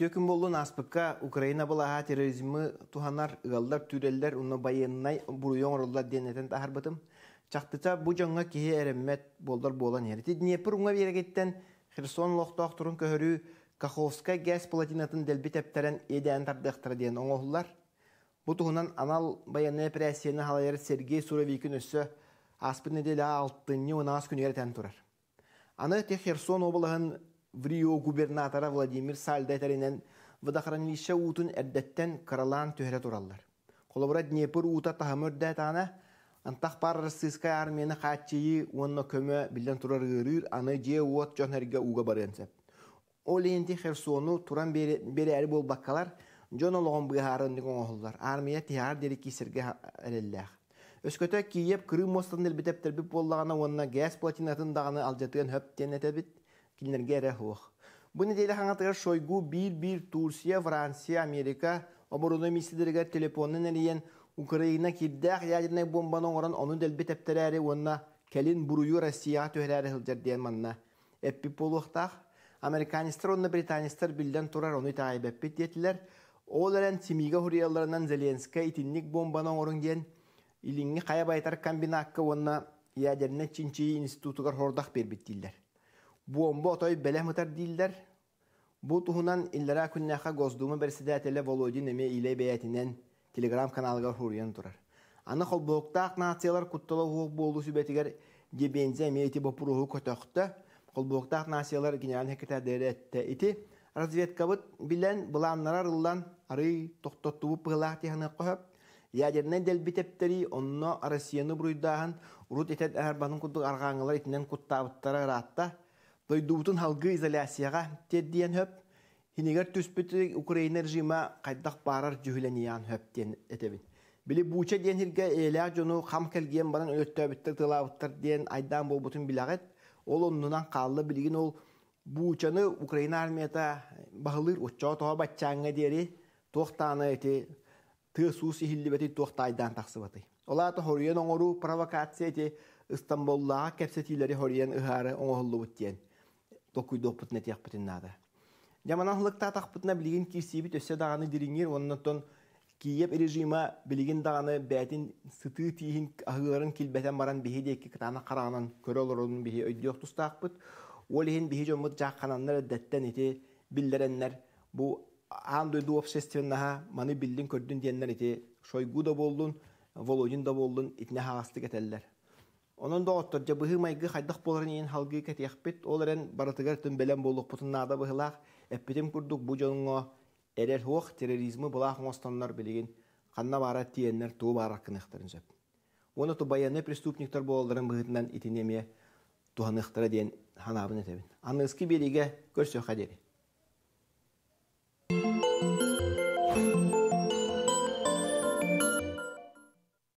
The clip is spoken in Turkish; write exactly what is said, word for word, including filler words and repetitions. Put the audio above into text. Bütün bolun aspıkka Ukrayna balaha terörizmi tuhanar gallar türeller onu bayanay buruyon rollar deneten tahar batım. Çaktıca bu canğa kihe eremet bollar bolan yerdi. Dnieper unga bereketten Kherson lohtaq turun köhürü Kakhovska gaz platinatın delbi tepteren eden tardaqtır diyen oğullar. Bu tuhunan anal bayanay presiyeni halayarı Sergei Surovikin össü aspı nedeli altını ona az günü ereten turar. Anı te Kherson obalağın Vriyo gubernatora Vladimir Saldaytari'nin Vıdakranilişe uutun erdetten karalan töhret orallar. Kolabora Dnieper uuta tahamör dağtağına Antak pararasızkaya armiyana kaççeyi onunla köme bilen turar görür anı ceye uat John Erge uğa barınsep. O leyinti Khersonu turan beri, beri eri bol bakkalar John Oluğun bıharın dikon oğullar. Armiya tihar derik isirge elellah. Ösköte Kiyep Kırım Mostan delbitep terbip bollağına onunla gaz platinatın dağını alcatığın höp denetebit. Bu nedeyle hangatlar Şoygu bir bir Türkiye, Fransa, Amerika, Oboronomistidirler telefonun eliyen Ukrayna kirdah yadırnay bombanın oran onu delbet epterleri onna kelin buruyu Rusya töhleri hılcar diyen manna. Epi poluqtaq, Amerikanistler onna Britanistler bilden turar onu taib eppet diyetiler. Oğlaren simiga huriyallarından Zelenska itinlik bombanın oran gen ilingi kayabaytar kombinakka onna yadırnay Çinçeyi institutugar hordaq berbettiler. Bu bomba otoy belemter değiller. Bu tuhunan illere künnekha gozduğumu bersidetele Volodimiy ile beyatinen Telegram kanalına huryan turar. Ana kolbokta aknatiyalar kuttala huq boldu sübetiger gebenze meyeti bopuruhu kotakta. Kolbokta aknatiyalar genel hekete derette iti. Razvetkabıt bilen bulanlara rıllan arı toktottubu pıhlahti hanı qohab. Yadirne delbitepteri onno Rusya'nı buruydağın urut etet erbanın kudduk arğanılar itinden kuttabıttara rahatta. Doydubutun halgı izolasyağa teddiyen höp, hinigar tüspütü Ukrayna rejima qaydaq barar cühüleniyan höp den etebin. Bili buça den hirge eylaq jonu xam kelgen banan ötöbüttür tılabıttır den aydan bolbutun bilağet, ol onnunan qallı bilgin ol buçanı Ukrayna armiyata bahılır uççağı toğa batçağı deri toxtanı eti, tığ su sihillibeti toxtaydan taqsıbatı. Ola ta horiyen oğru provokasiya eti İstanbul'a kepsetileri horiyen ıharı oğullu buttiyen. Dokuy doput net yaptın nada. Yamanahlıkta takputna bilgin kisibit össe dağını dirinir ondan ton Kiev rejimi bilgin dağını betin sıtı tihin ahıların kilbeten baran bihideki kıtana karanan körolor onun bihi ödüyoktus takput. Olihin bihi jomut cakkananlar detten eti billerenler bu andoydu obsesivnaha mani bildin kördün diyenler eti Şoygu da boldun, Volodin da boldun itne haastık eteller. Onun da otturca bıhı maygı haydaq boların yin halgı ket yakpit olaren baratıgar tümbelen bolluk putunlarda bıhılaq epitim kurduk bu canına erer hoğ terörizmi bulaq mostanlar biligin kanna barat diyenler tuğu barak kınıqtırın zöp. Onu tu bayanı prestupniktar boğaların bıhıtından itinemeye tuhanıqtıra diyen hanabını tebin. Anı ıski birige görsöğe kaderi.